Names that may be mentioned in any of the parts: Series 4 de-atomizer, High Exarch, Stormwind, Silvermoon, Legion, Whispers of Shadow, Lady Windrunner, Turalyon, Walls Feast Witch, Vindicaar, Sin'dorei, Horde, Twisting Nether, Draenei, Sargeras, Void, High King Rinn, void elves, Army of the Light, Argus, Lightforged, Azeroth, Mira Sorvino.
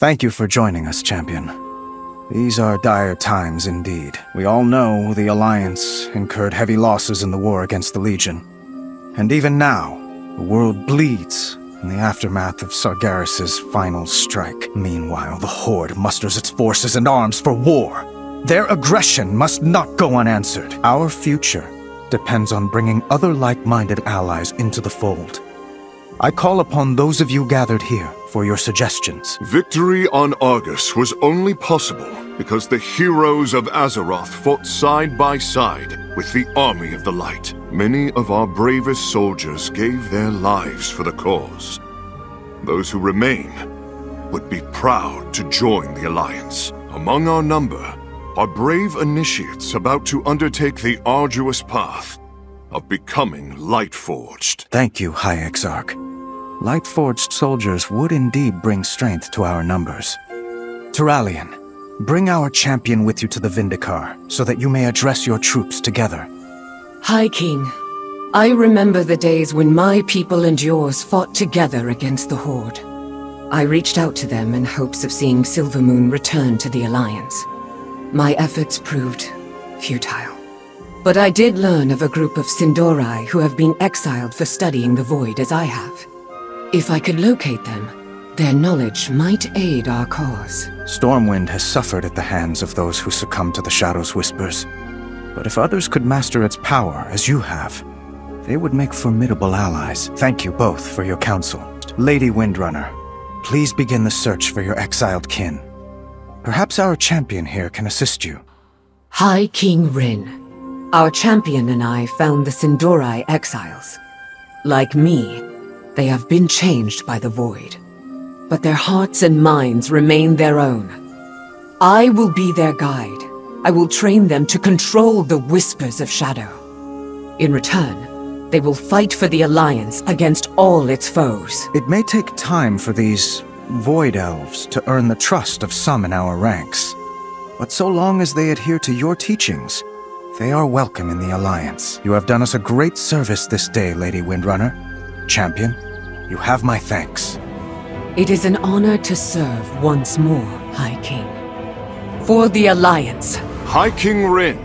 Thank you for joining us, champion. These are dire times indeed. We all know the Alliance incurred heavy losses in the war against the Legion. And even now, the world bleeds in the aftermath of Sargeras' final strike. Meanwhile, the Horde musters its forces and arms for war. Their aggression must not go unanswered. Our future depends on bringing other like-minded allies into the fold. I call upon those of you gathered here for your suggestions. Victory on Argus was only possible because the heroes of Azeroth fought side by side with the Army of the Light. Many of our bravest soldiers gave their lives for the cause. Those who remain would be proud to join the Alliance. Among our number are brave initiates about to undertake the arduous path of becoming Lightforged. Thank you, High Exarch. Lightforged soldiers would indeed bring strength to our numbers. Turalyon, bring our champion with you to the Vindicaar, so that you may address your troops together. High King, I remember the days when my people and yours fought together against the Horde. I reached out to them in hopes of seeing Silvermoon return to the Alliance. My efforts proved futile. But I did learn of a group of Sin'dorei who have been exiled for studying the Void as I have. If I could locate them, their knowledge might aid our cause. Stormwind has suffered at the hands of those who succumb to the Shadow's whispers. But if others could master its power, as you have, they would make formidable allies. Thank you both for your counsel. Lady Windrunner, please begin the search for your exiled kin. Perhaps our champion here can assist you. High King Rinn, our champion and I found the Sin'dorei exiles. Like me, they have been changed by the Void, but their hearts and minds remain their own. I will be their guide. I will train them to control the Whispers of Shadow. In return, they will fight for the Alliance against all its foes. It may take time for these Void elves to earn the trust of some in our ranks, but so long as they adhere to your teachings, they are welcome in the Alliance. You have done us a great service this day, Lady Windrunner. Champion, you have my thanks. It is an honor to serve once more, High King. For the Alliance. High King Rinn,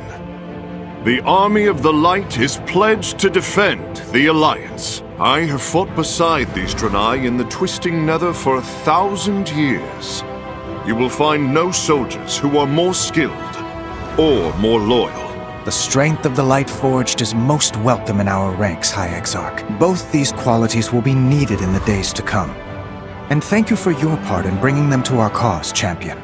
the Army of the Light is pledged to defend the Alliance. I have fought beside these Draenei in the Twisting Nether for 1,000 years. You will find no soldiers who are more skilled or more loyal. The strength of the Lightforged is most welcome in our ranks, High Exarch. Both these qualities will be needed in the days to come. And thank you for your part in bringing them to our cause, champion.